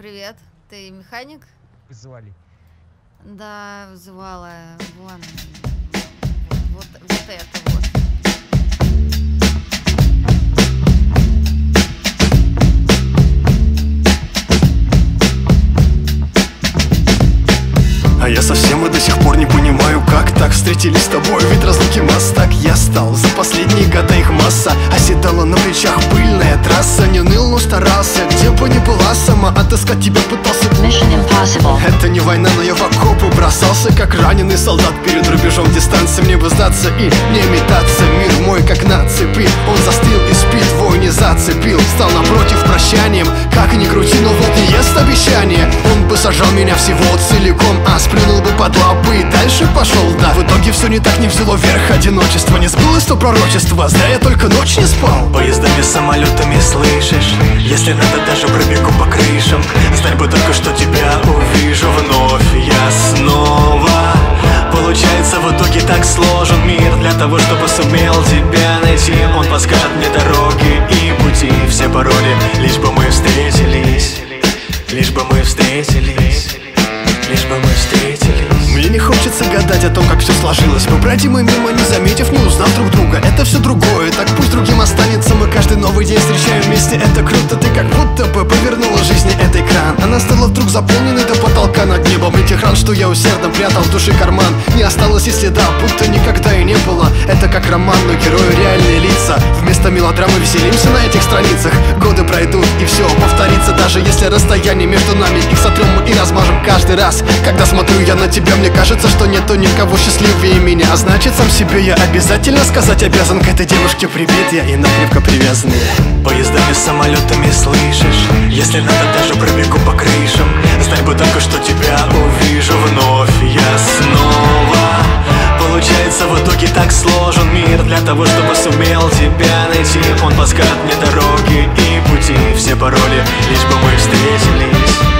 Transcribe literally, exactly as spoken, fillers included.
Привет, ты механик? Вызывали. Да, вызывала. Вон. Вот, вот это вот. А я совсем и до сих пор не понимаю, как так встретились с тобой. Ведь разлуки масс, так я стал. За последние года их масса оседала на плечах, пыльная трасса. Не ныл, но старался, где бы ни была сама, отыскать тебя пытался. Mission Impossible. Это не война, но я в окопы бросался, как раненый солдат перед рубежом дистанции. Мне бы сдаться и не метаться. Мир мой как на цепи, он застыл и спит, вой не зацепил. Стал напротив прощанием, как ни крути, но вот не ест обещание. Он бы сажал меня всего целиком, а сплюнул бы под лапы и дальше пошел, да. В итоге все не так, не взяло вверх одиночество. Не сбылось то пророчество, зря я только ночь не спал. Поездами, самолетами, слышишь? Если надо, даже пробегу по крышам. Знай бы только, что тебя увижу вновь я снова. Получается, в итоге так сложен мир. Для того, чтобы сумел тебя найти, он подскажет мне дороги и пути. Все пароли, лишь бы мы встретились. Лишь бы мы встретились. Лишь бы мы встретились. Мне не хочется гадать о том, как все сложилось. Мы бродимы мимо, не заметив, не узнав друг друга. Это все другое, так пусть другим останется. Мы каждый новый день встречаем вместе. Это круто, ты как будто бы повернула жизни этот экран. Она стала вдруг заполненной до потолка над небом. И тех ран, что я усердно прятал в душе карман, не осталось и следа, будто никогда и не было. Это как роман, но герои реальные лица. Вместо мелодрамы веселимся на этих страницах. Годы пройдут, и все повторится. Даже если расстояние между нами, их сотрем мы и размажем каждый раз. Когда смотрю я на тебя, мне кажется, что нету никого счастливее меня. А значит, сам себе я обязательно сказать обязан. К этой девушке привет, я и накрепко привязан. Поездами, самолетами, слышишь? Если надо, даже пробегу по крышам. Знай бы только, что тебя увижу вновь я снова. Получается, в итоге так сложен мир. Для того, чтобы сумел тебя найти, он подскажет мне дороги и пути. Все пароли, лишь бы мы встретились.